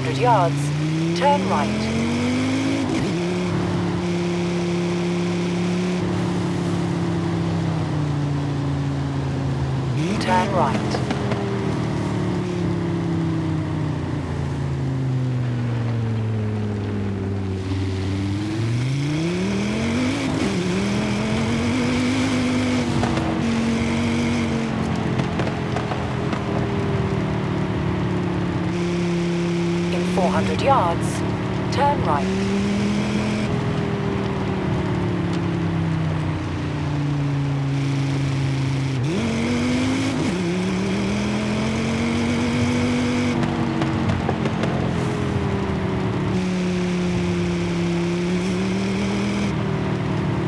200 yards, turn right. Turn right. In 400 yards, turn right.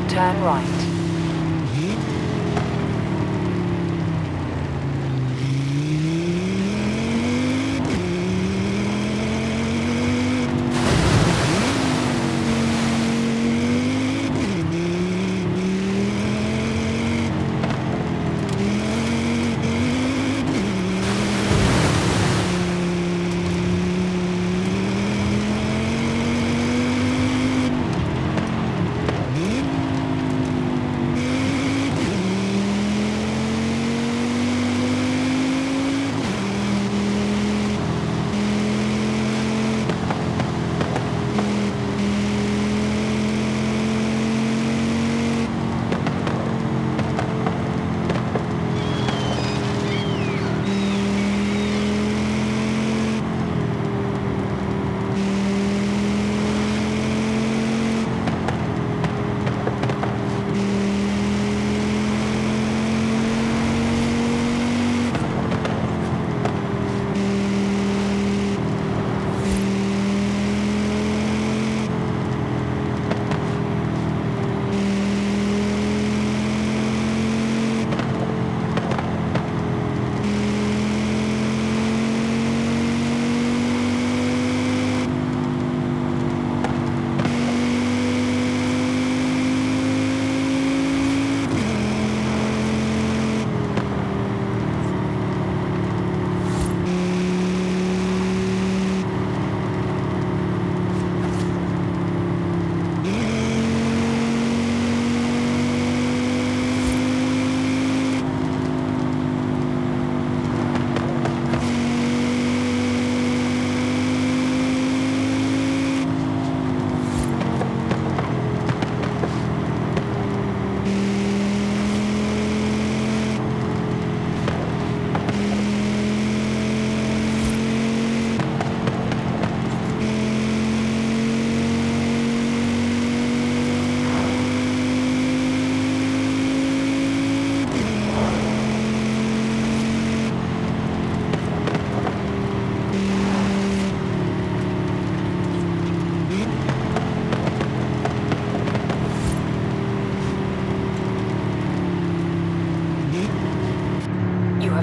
Turn right.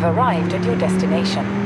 Arrived at your destination.